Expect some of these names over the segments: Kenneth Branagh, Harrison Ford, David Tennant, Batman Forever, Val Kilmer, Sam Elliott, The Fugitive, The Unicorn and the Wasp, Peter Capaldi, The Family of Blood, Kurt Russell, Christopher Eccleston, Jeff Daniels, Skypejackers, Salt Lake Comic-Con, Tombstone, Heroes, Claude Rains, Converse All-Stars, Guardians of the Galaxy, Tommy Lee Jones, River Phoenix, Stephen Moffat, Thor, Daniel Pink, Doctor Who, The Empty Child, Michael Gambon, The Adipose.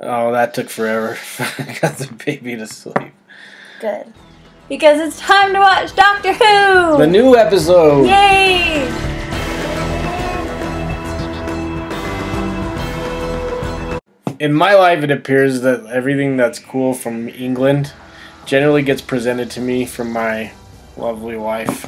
Oh, that took forever. I got the baby to sleep. Good. Because it's time to watch Doctor Who! The new episode! Yay! In my life, it appears that everything that's cool from England generally gets presented to me from my lovely wife.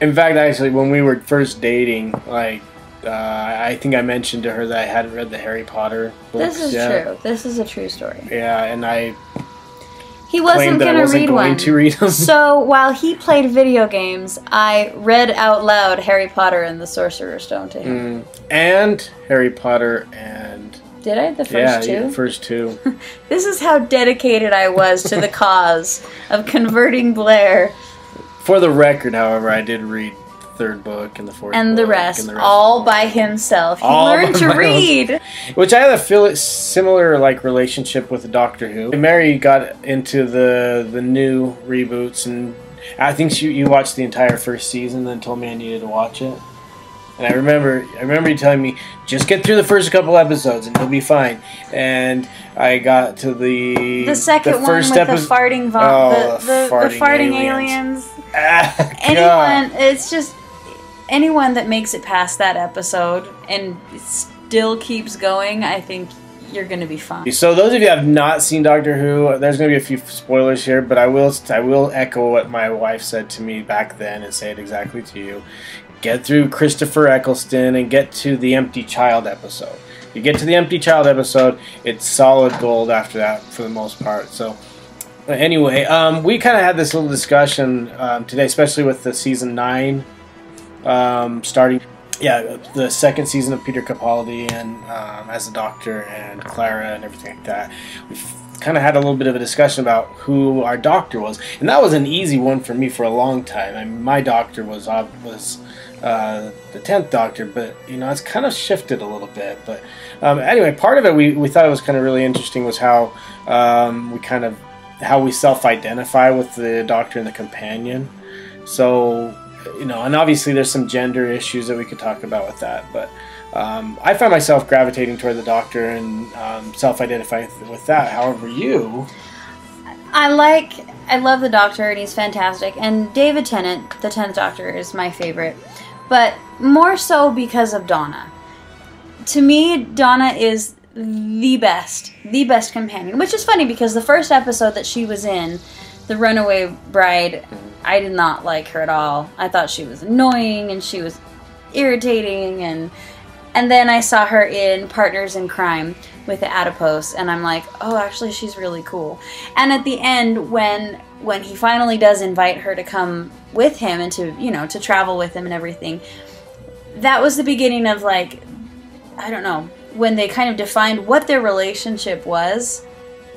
In fact, actually, when we were first dating, like, I think I mentioned to her that I hadn't read the Harry Potter books. This is true. This is a true story. Yeah, and he wasn't going to read them. So while he played video games, I read out loud Harry Potter and the Sorcerer's Stone to him. And Harry Potter and... Did I? The first two? Yeah, the first two. This is how dedicated I was to the cause of converting Blair. For the record, however, I did read the third book and the fourth book. And the rest. All by himself. He learned to read. Which I had a similar relationship with Doctor Who. Mary got into the new reboots, and I think you watched the entire first season, then told me I needed to watch it. And I remember you telling me, just get through the first couple episodes and you'll be fine. And I got to the second one with the farting aliens. Anyone that makes it past that episode and still keeps going, I think you're going to be fine. So those of you who have not seen Doctor Who, there's going to be a few spoilers here, but I will echo what my wife said to me back then and say it exactly to you. Get through Christopher Eccleston and get to the Empty Child episode. If you get to the Empty Child episode, it's solid gold after that for the most part. So anyway, we kind of had this little discussion today, especially with the season 9 starting. Yeah, the second season of Peter Capaldi and as the Doctor and Clara and everything like that. We've kind of had a little bit of a discussion about who our doctor was, and that was an easy one for me for a long time. I mean, my doctor was the 10th Doctor, but it's kind of shifted a little bit. But anyway, part of it we thought it was kind of really interesting was how we self-identify with the Doctor and the companion. So. And obviously there's some gender issues that we could talk about with that, but I found myself gravitating toward the Doctor and self-identifying with that. However, I love the Doctor and he's fantastic, and David Tennant, the 10th Doctor, is my favorite, but more so because of Donna. To me, Donna is the best companion, which is funny because the first episode that she was in, The Runaway Bride, I did not like her at all. I thought she was annoying and she was irritating, and then I saw her in Partners in Crime with the Adipose, and I'm like, oh, actually she's really cool. And at the end, when he finally does invite her to come with him and to to travel with him and everything, that was the beginning of I don't know, when they kind of defined what their relationship was.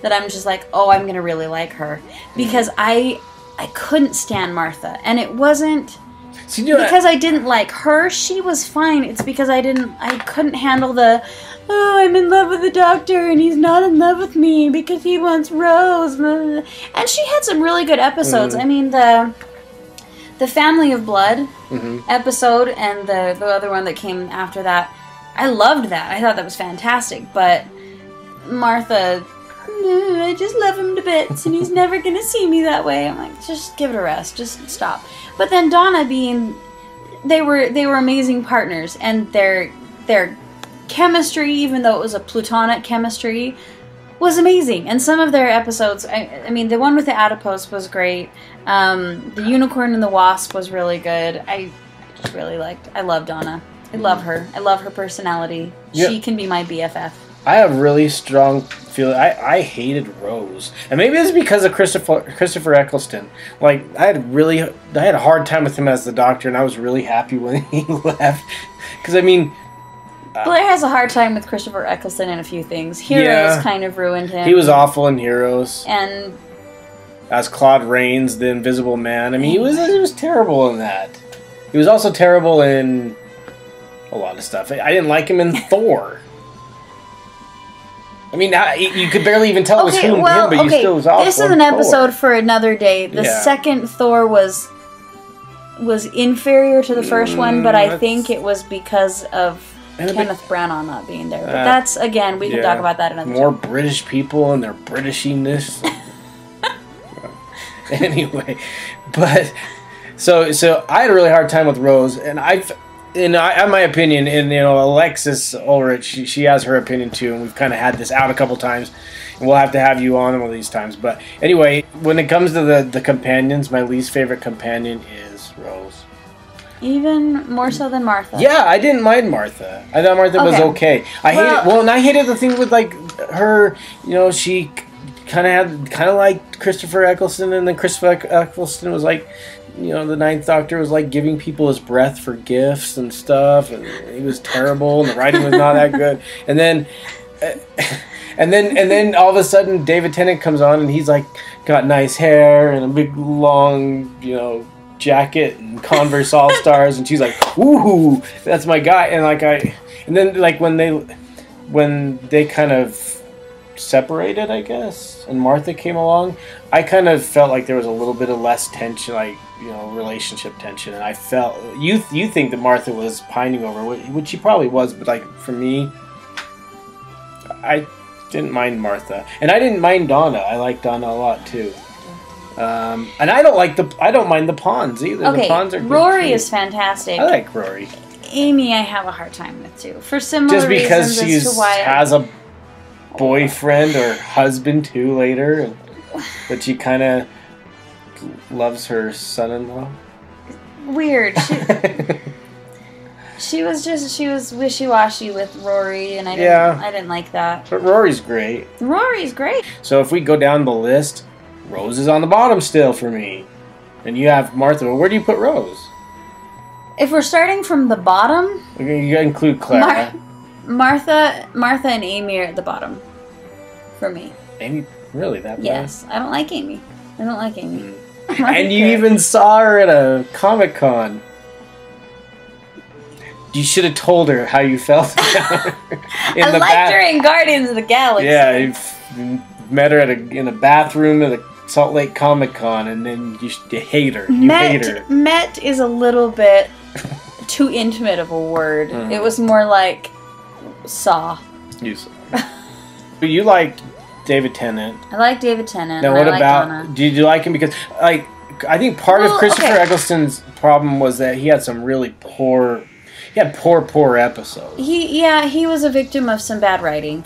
That I'm just like, oh, I'm gonna really like her, because I couldn't stand Martha, and it wasn't because I didn't like her. She was fine. It's because I couldn't handle the, oh, I'm in love with the Doctor and he's not in love with me because he wants Rose. And she had some really good episodes. I mean, the Family of Blood episode and the other one that came after that. I loved that. I thought that was fantastic. But Martha. No, I just love him to bits and he's never gonna see me that way. I'm like, just give it a rest, just stop. But then Donna being, they were amazing partners, and their chemistry, even though it was a platonic chemistry, was amazing. And some of their episodes, I mean, the one with the Adipose was great. The Unicorn and the Wasp was really good. I just really I love Donna. I love her. I love her personality. Yep. She can be my BFF. I have really strong feeling. I hated Rose, and maybe it's because of Christopher Eccleston. Like, I had a hard time with him as the Doctor, and I was really happy when he left. Because I mean, Blair has a hard time with Christopher Eccleston in a few things. Heroes kind of ruined him. He was awful in Heroes, and as Claude Rains, the Invisible Man. I mean, he was terrible in that. He was also terrible in a lot of stuff. I didn't like him in Thor. I mean, you could barely even tell it was him, but you still was awful. This is an episode for another day. The second Thor was inferior to the first one, but I think it was because of Kenneth Branagh not being there. But that's, again, we can talk about that another time. More British people and their Britishiness. Anyway, but so I had a really hard time with Rose, and in my opinion, and Alexis Ulrich, she has her opinion too, and we've kind of had this out a couple times, and we'll have to have you on one of these times. But anyway, when it comes to the companions, my least favorite companion is Rose. Even more so than Martha. Yeah, I didn't mind Martha. I thought Martha was okay. I hated the thing with like her. She kind of like Christopher Eccleston, and then Christopher Eccleston was like, the Ninth Doctor was like giving people his breath for gifts and stuff, and he was terrible, and the writing was not that good. And then, and then all of a sudden, David Tennant comes on, and he's like got nice hair and a big long, jacket and Converse All-Stars, and she's like, "Ooh, that's my guy." And then when they kind of separated, I guess, and Martha came along, I kind of felt like there was a little bit of less tension, like, relationship tension, and I felt, you think that Martha was pining over, which she probably was, but like, for me, I didn't mind Martha, and I didn't mind Donna. I like Donna a lot too. And I don't mind the pawns either. Okay, the pawns are good. Rory is fantastic. I like Rory. Amy I have a hard time with too, for similar reasons. Just because she has a boyfriend or husband too later, but she kind of loves her son-in-law. Weird. She was wishy-washy with Rory, and I didn't like that. But Rory's great. Rory's great. So if we go down the list, Rose is on the bottom still for me, and you have Martha. Well, where do you put Rose? If we're starting from the bottom, you gotta include Clara. Martha and Amy are at the bottom for me. Amy, really? That bad? Yes, I don't like Amy. I don't like Amy. And you even saw her at a Comic-Con. You should have told her how you felt about her. I liked her in Guardians of the Galaxy. Yeah, you met her in a bathroom at a Salt Lake Comic-Con, and then you hate her. Met is a little bit too intimate of a word. Mm-hmm. It was more like saw. You saw. But you liked David Tennant. I like David Tennant. Now, what about Donna? Did you like him? Because I think part of Christopher Eccleston's problem was that he had some really poor episodes. He was a victim of some bad writing.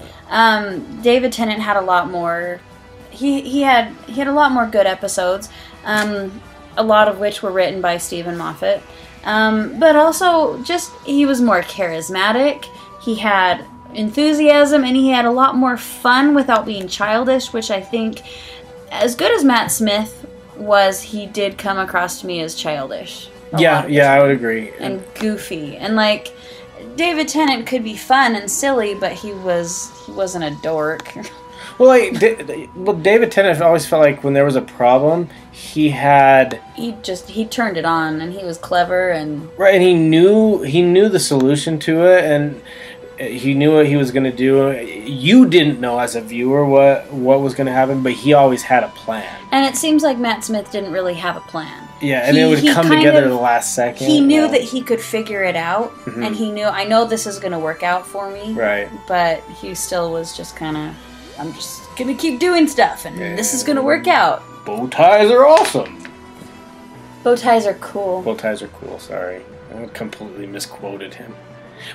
David Tennant had a lot more. He had a lot more good episodes. A lot of which were written by Stephen Moffat. But also, he was more charismatic. He had enthusiasm, and he had a lot more fun without being childish, which I think, as good as Matt Smith was, he did come across to me as childish. Yeah, I would agree. And goofy. And like, David Tennant could be fun and silly, but he wasn't a dork. Well, David Tennant always felt like when there was a problem, he turned it on, and he was clever, and right, and he knew the solution to it, and he knew what he was going to do. You didn't know as a viewer what was going to happen, but he always had a plan. And it seems like Matt Smith didn't really have a plan. Yeah, and it would come together at the last second. He knew that he could figure it out, mm-hmm. and he knew, I know this is going to work out for me. Right. But he still was just kind of, I'm just going to keep doing stuff, and this is going to work out. Bow ties are awesome. Bow ties are cool. Bow ties are cool, sorry. I completely misquoted him.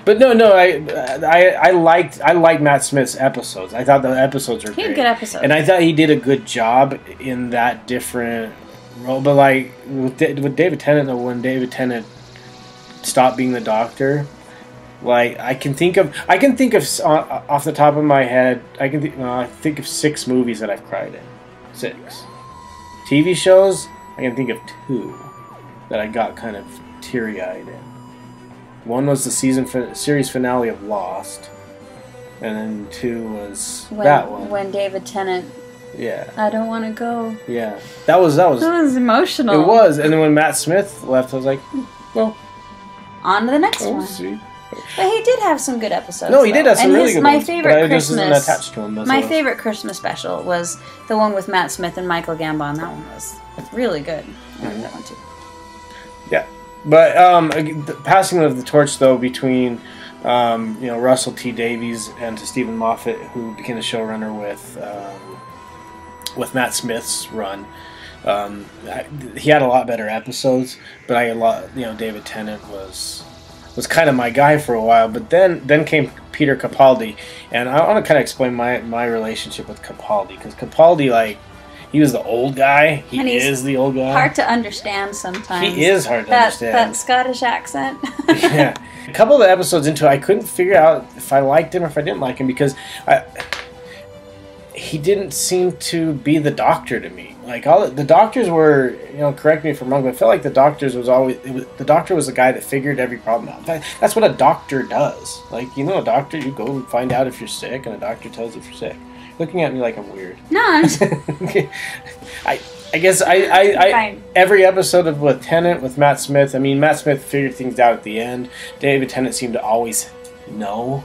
But no, I liked Matt Smith's episodes. I thought the episodes were great. He had good episodes, and I thought he did a good job in that different role. But like with David Tennant, though, when David Tennant stopped being the Doctor, like I can think of off the top of my head, I think of 6 movies that I've cried in. 6 TV shows. I can think of 2 that I got kind of teary-eyed in. One was the series finale of Lost, and then 2 was that one. When David Tennant. Yeah. I don't want to go. Yeah, that was. That was emotional. It was, and then when Matt Smith left, I was like, well, on to the next one. See. But he did have some good episodes. No, he did have some really good ones. My favorite Christmas special was the one with Matt Smith and Michael Gambon. That one was really good. I liked that one too. Yeah. But passing of the torch, though, between Russell T. Davies and to Stephen Moffat, who became the showrunner with Matt Smith's run. He had a lot better episodes, but David Tennant was kind of my guy for a while. But then came Peter Capaldi, and I want to kind of explain my relationship with Capaldi, because Capaldi, he was the old guy. He is the old guy. Hard to understand sometimes. He is hard to understand. That Scottish accent. Yeah. A couple of the episodes into it, I couldn't figure out if I liked him or if I didn't like him, because he didn't seem to be the Doctor to me. The Doctors were, correct me if I'm wrong, but I felt like the Doctors was always, the Doctor was the guy that figured every problem out. That's what a doctor does. A doctor, you go and find out if you're sick, and a doctor tells you if you're sick. Looking at me like I'm weird. No, I'm just... I guess every episode with Tennant, with Matt Smith, Matt Smith figured things out at the end. David Tennant seemed to always know.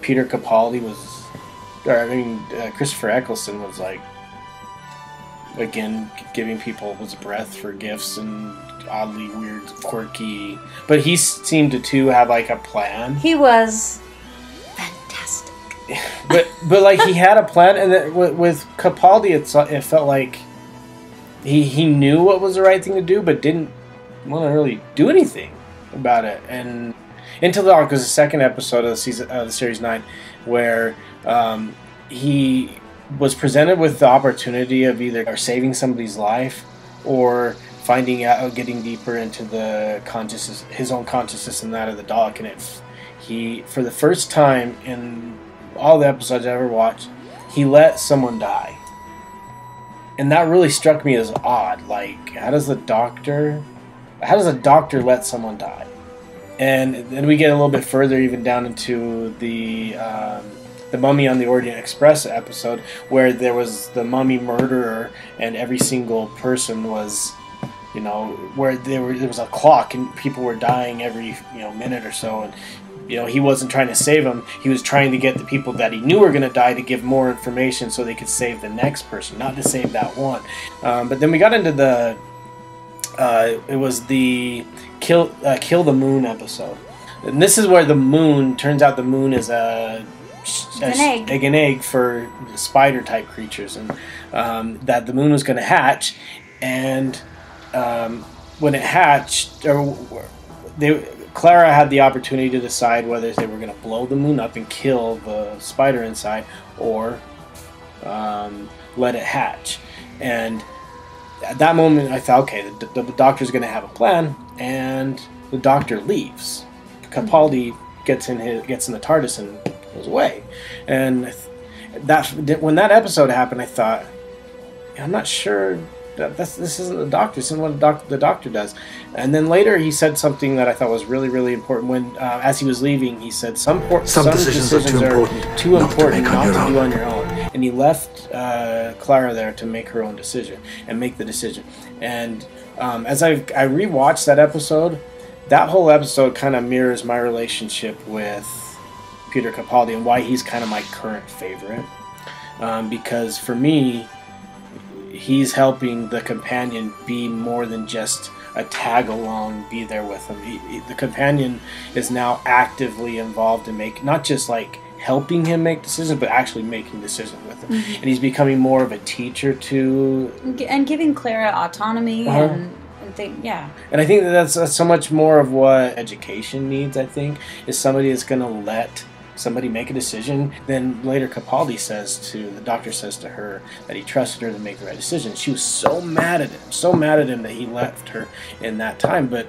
Peter Capaldi was... Christopher Eccleston was again, giving people his breath for gifts and oddly weird, quirky... But he seemed to, too, have a plan. He was... but he had a plan, and then with Capaldi, it felt like he knew what was the right thing to do, but didn't want to really do anything about it. And Until Dark was the second episode of the series 9, where he was presented with the opportunity of either saving somebody's life or finding out, or getting deeper into the consciousness, his own consciousness, and that of the dog. And he, for the first time in all the episodes I ever watched, he let someone die, and that really struck me as odd. How does a doctor let someone die? And then we get a little bit further, even down into the Mummy on the Orient Express episode, where there was the mummy murderer, and every single person was, where there was a clock, and people were dying every minute or so, and he wasn't trying to save them. He was trying to get the people that he knew were going to die to give more information so they could save the next person, not to save that one. But then we got into the... it was the Kill the Moon episode. And this is where the moon... Turns out the moon is an egg for spider-type creatures. And that the moon was going to hatch. And when it hatched... Clara had the opportunity to decide whether they were going to blow the moon up and kill the spider inside, or let it hatch. And at that moment, I thought, okay, the doctor's going to have a plan, and the doctor leaves. Capaldi gets in the TARDIS and goes away. And when that episode happened, I thought, I'm not sure... This isn't the doctor. This isn't what the doctor does. And then later he said something that I thought was really, really important. When as he was leaving, he said, "Some decisions are too important not to do on your own." And he left Clara there to make her own decision and make the decision. And as I rewatched that episode, that whole episode kind of mirrors my relationship with Peter Capaldi and why he's kind of my current favorite. Because for me, he's helping the companion be more than just a tag-along, be there with him. The companion is now actively involved in not just helping him make decisions, but actually making decisions with him. Mm-hmm. And he's becoming more of a teacher to... And giving Clara autonomy and things, yeah. And I think that's so much more of what education needs, I think, is somebody that's going to let... somebody make a decision. Then later Capaldi the doctor says to her that he trusted her to make the right decision. She was so mad at him that he left her in that time, but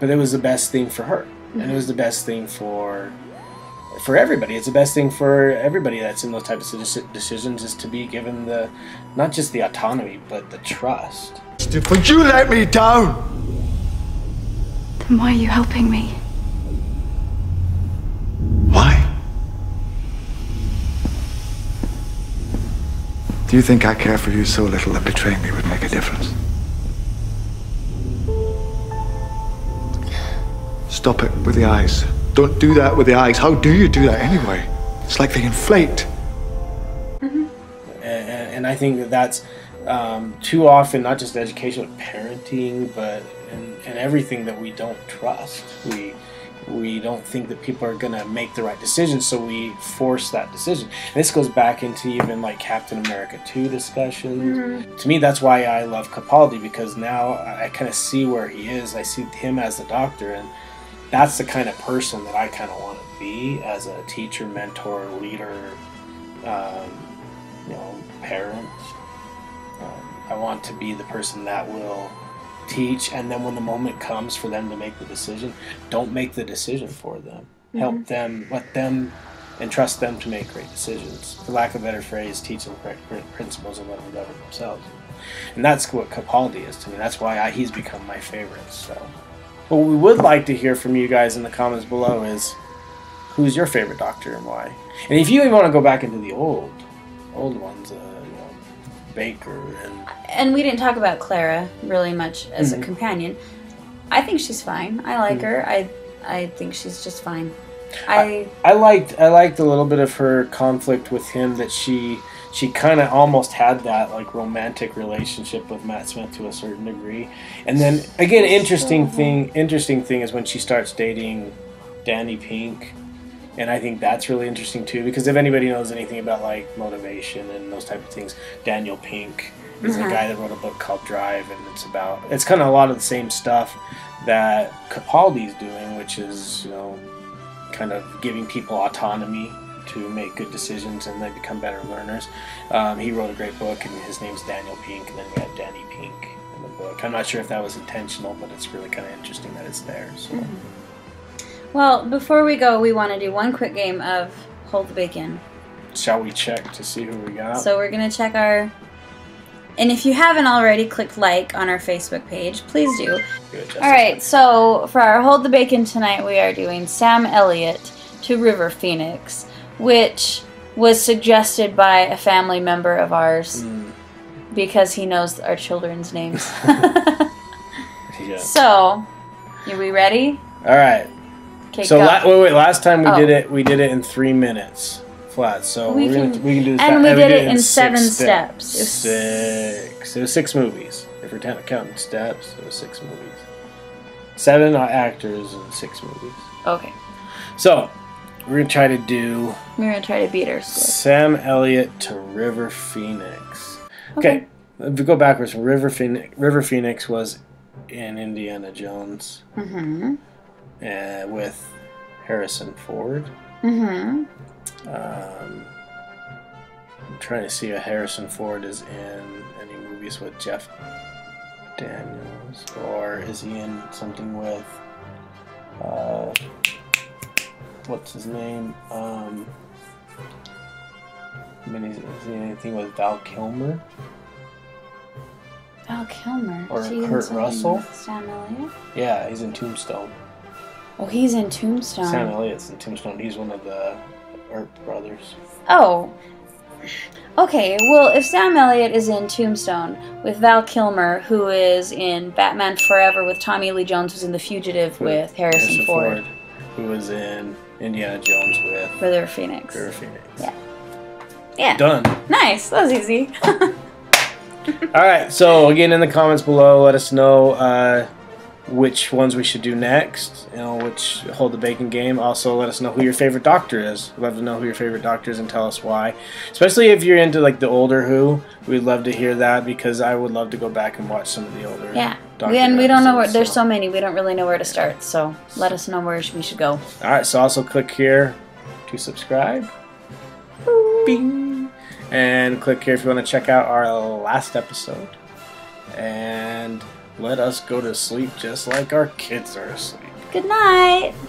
it was the best thing for her. Mm-hmm. And it was the best thing for everybody. It's the best thing for everybody that's in those types of decisions, is to be given not just the autonomy, but the trust. But you let me down! Then why are you helping me? Why? Do you think I care for you so little that betraying me would make a difference? Stop it with the eyes. Don't do that with the eyes. How do you do that anyway? It's like they inflate. Mm-hmm. And I think that's too often, not just education, but parenting, but everything that we don't trust. We We don't think that people are going to make the right decision, so we force that decision. And this goes back into even like Captain America 2 discussions. Mm-hmm. To me, that's why I love Capaldi, because now I kind of see where he is. I see him as the Doctor, and that's the kind of person that I kind of want to be as a teacher, mentor, leader, you know, parent. I want to be the person that will teach, and then when the moment comes for them to make the decision, don't make the decision for them. Mm-hmm. Help them, let them, and trust them to make great decisions. For lack of a better phrase, teach them correct principles and let them govern themselves. And that's what Capaldi is to me. That's why he's become my favorite. So, what we would like to hear from you guys in the comments below is, who's your favorite Doctor and why? And if you even want to go back into the old ones, Baker and we didn't talk about Clara really much as a companion. I think she's fine. I like her. I think she's just fine. I liked a little bit of her conflict with him, that she kind of almost had that like romantic relationship with Matt Smith to a certain degree. And then again, interesting thing is when she starts dating Danny Pink. And I think that's really interesting too, because if anybody knows anything about like motivation and those type of things, Daniel Pink is the guy that wrote a book called Drive, and it's kind of a lot of the same stuff that Capaldi's doing, which is, you know, kind of giving people autonomy to make good decisions and they become better learners. He wrote a great book, and his name's Daniel Pink, and then we have Danny Pink in the book. I'm not sure if that was intentional, but it's really kind of interesting that it's there. So. Well, before we go, we want to do one quick game of Hold the Bacon. Shall we check to see who we got? So we're going to check our... And if you haven't already, click like on our Facebook page. Please do. Good, alright, so for our Hold the Bacon tonight, we are doing Sam Elliott to River Phoenix, which was suggested by a family member of ours because he knows our children's names. So, are we ready? Alright. So last time we did it in 3 minutes flat. So we can do this. And we did it in 7 steps. Six. It was 6 movies. If we're counting steps, it was 6 movies. 7 actors and 6 movies. Okay. So we're gonna try to do. We're gonna try to beat our score. Sam Elliott to River Phoenix. Okay. If we go backwards, River Phoenix was in Indiana Jones. With Harrison Ford. I'm trying to see if Harrison Ford is in any movies with Jeff Daniels, or is he in something with what's his name? Is he in anything with Val Kilmer? Val Kilmer. Or Kurt Russell? Sam Elliott? Yeah, he's in Tombstone. Oh, he's in Tombstone. Sam Elliott's in Tombstone. He's one of the Earp brothers. Oh. Okay, well, if Sam Elliott is in Tombstone with Val Kilmer, who is in Batman Forever with Tommy Lee Jones, who's in The Fugitive with Harrison Ford. Who was in Indiana Jones with... River Phoenix. River Phoenix. Yeah. Yeah. Done. Nice. That was easy. Alright, so again, in the comments below, let us know... which ones we should do next, which Hold the Bacon game. Also, let us know who your favorite Doctor is. We'd love to know who your favorite Doctor is and tell us why. Especially if you're into, like, the older Who, we'd love to hear that, because I would love to go back and watch some of the older Doctor and we don't know where, there's so many, we don't really know where to start, so let us know where we should go. Alright, so also click here to subscribe. Bing. And click here if you want to check out our last episode. And... let us go to sleep just like our kids are asleep. Good night.